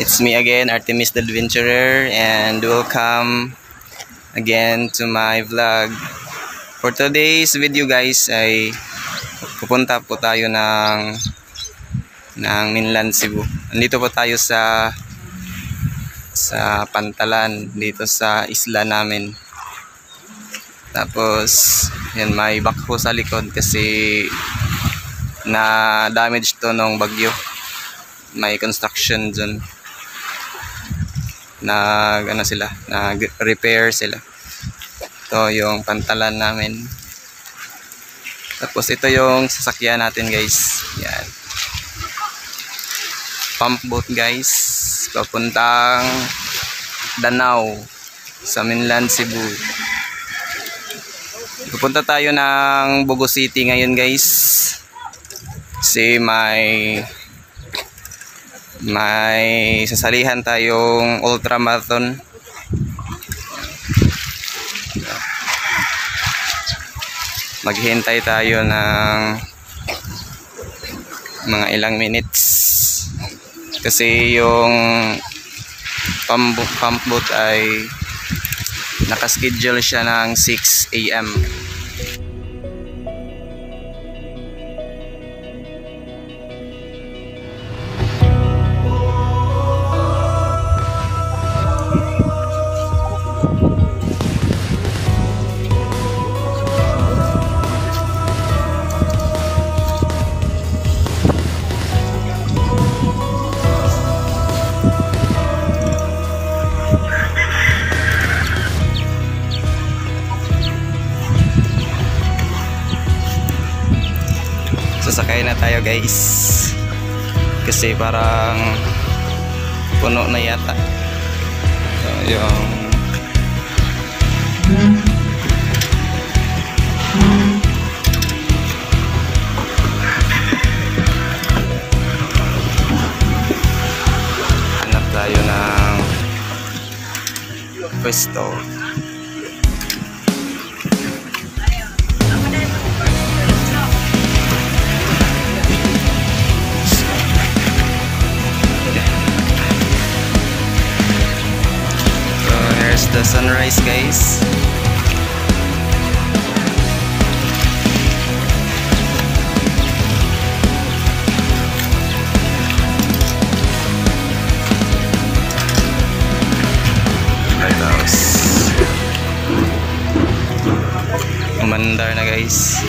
It's me again, Artemis the Adventurer, and welcome again to my vlog. For today's video guys ay pupunta po tayo ng Mainland Cebu. Nandito po tayo sa Pantalan, dito sa isla namin. Tapos yan, may backhoe sa likod kasi na damage to nung bagyo. May construction dyan, nag-repair sila. Ito yung Pantalan namin. Tapos ito yung sasakyan natin guys. Yan, pump boat guys, papuntang Danao sa Mainland Cebu. Pupunta tayo ng Bogo City ngayon guys kasi may sasalihan tayong ultramarathon. Maghintay tayo ng mga ilang minutes kasi yung pump boat ay nakaschedule siya ng 6 AM. Sasakay na tayo guys kasi parang puno na yata. So, yung hanap tayo ng pwesto. The sunrise guys. Lighthouse. Umandar na guys.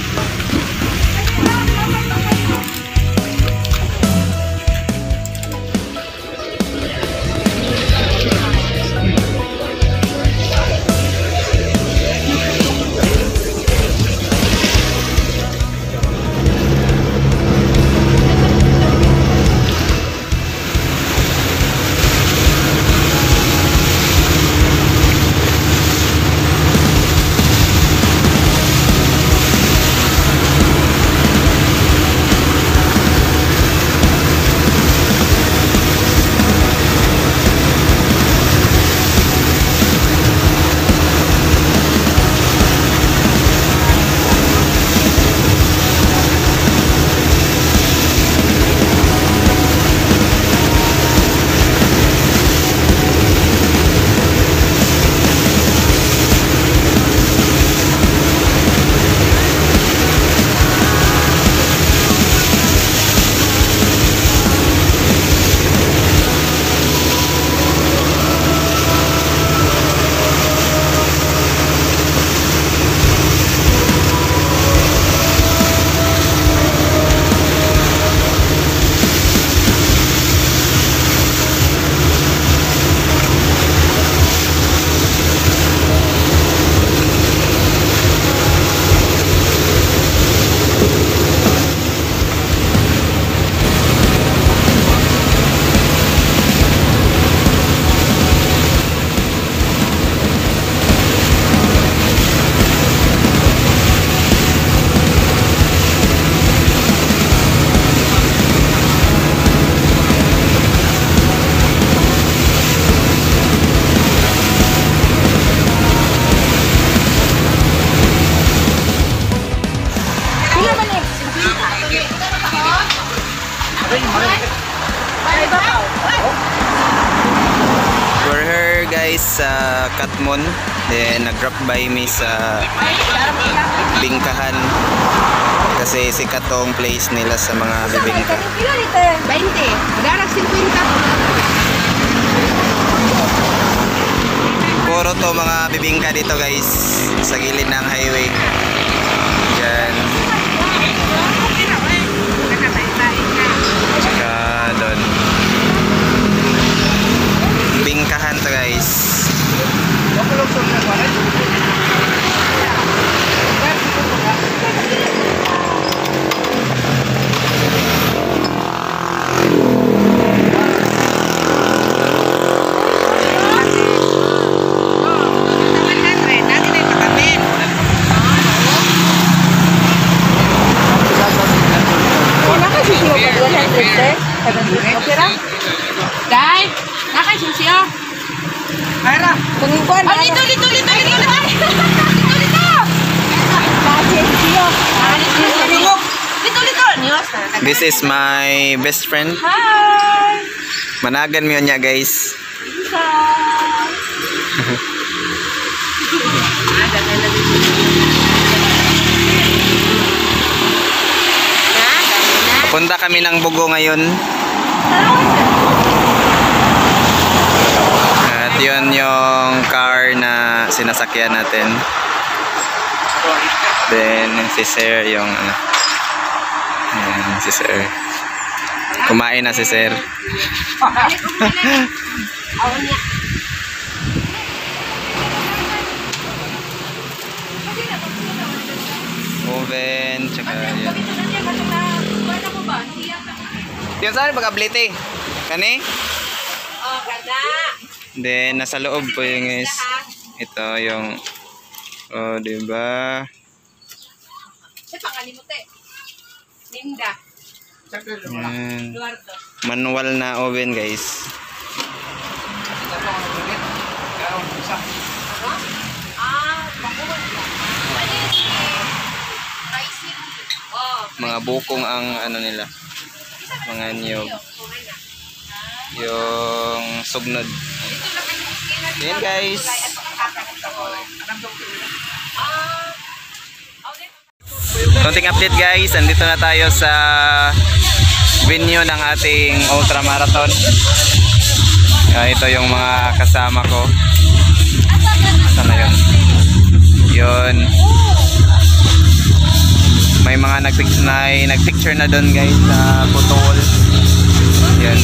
sa Catmon, then nag-drop by me sa bingkahan kasi sikat to ang place nila sa mga bibingka. 20, darag 50. Puro to mga bibingka dito guys, sa gilid ng highway. Diyan. Tsaka doon. Bingkahan to guys. This is my best friend. Hi. Managan mo niya guys. Punta kami ng Bogo ngayon. At yun yung car na sinasakyan natin. Then si Sir yung si Sir. Kumain na si Sir. Oven, tsaka yan. Diyan saan mag-update eh? Kani? Then, nasa loob po yung guys. Ito yung oh, diba? Manual na oven guys. Mga bukong ang ano nila, mga niyog, yung sugnod. Ayan guys, konting update guys, andito na tayo sa venue ng ating ultra marathon. Ito yung mga kasama ko. Saan na yun? Yun. May mga nagpicture na doon guys sa photo wall. Yun.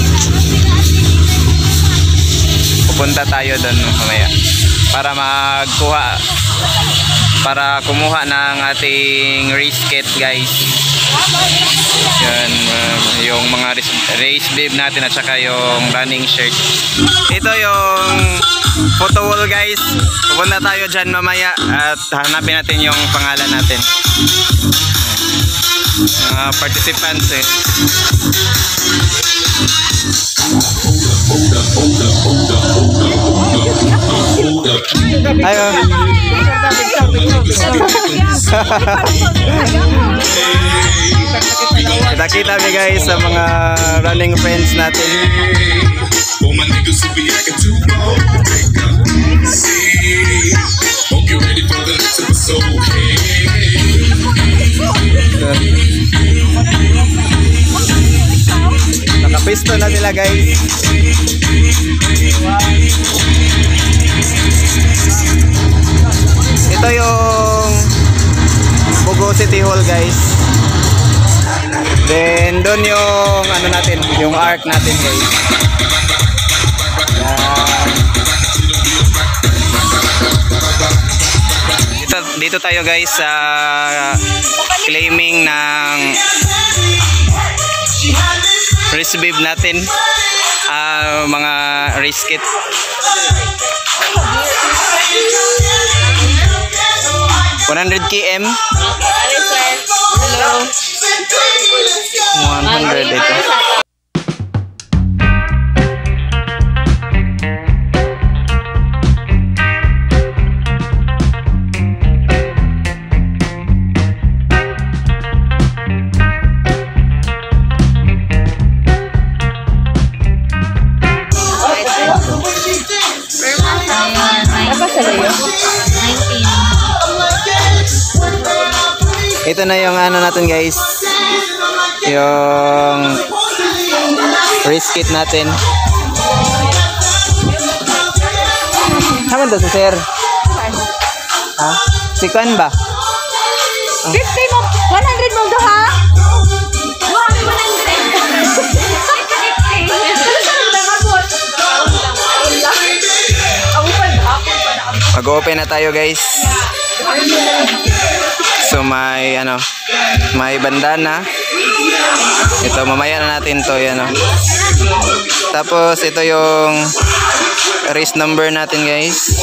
Pupunta tayo doon mamaya para kumuha ng ating race kit guys. Yan, yung mga race bib natin at saka yung running shirt. Ito yung photo wall guys. Pupunta tayo dyan mamaya at hanapin natin yung pangalan natin, mga participants eh. Ayun. Nakita niyo guys sa mga running friends natin. Nakapisto na sila guys. Ito yung Bogo City Hall guys. Then doon yung ano natin, yung arc natin guys. Dito tayo guys sa claiming ng race bib natin, mga race kit. $100 km. Hello. 100 ito. ito na yung ano natin guys, yung wrist kit natin. Haman doon si sir? Ha? Si Kwan ba? 50 mo, 100 mo do ha? 100. Mag-open na tayo guys. So may ano, may bandana. Ito mamaya na natin to yan, oh. Tapos ito yung race number natin guys.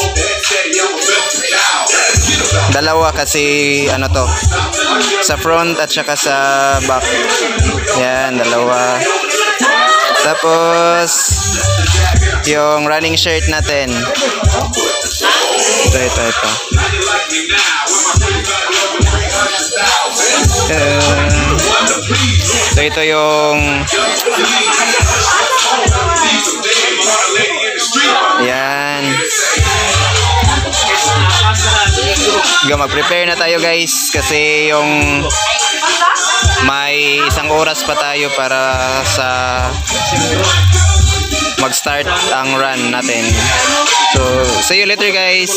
Dalawa kasi ano to, sa front at saka sa back. Yan, dalawa. Tapos yung running shirt natin. Ito. So ito yung yan. Mag-prepare na tayo guys kasi yung may isang oras pa tayo para sa mag-start ang run natin. So see you later guys.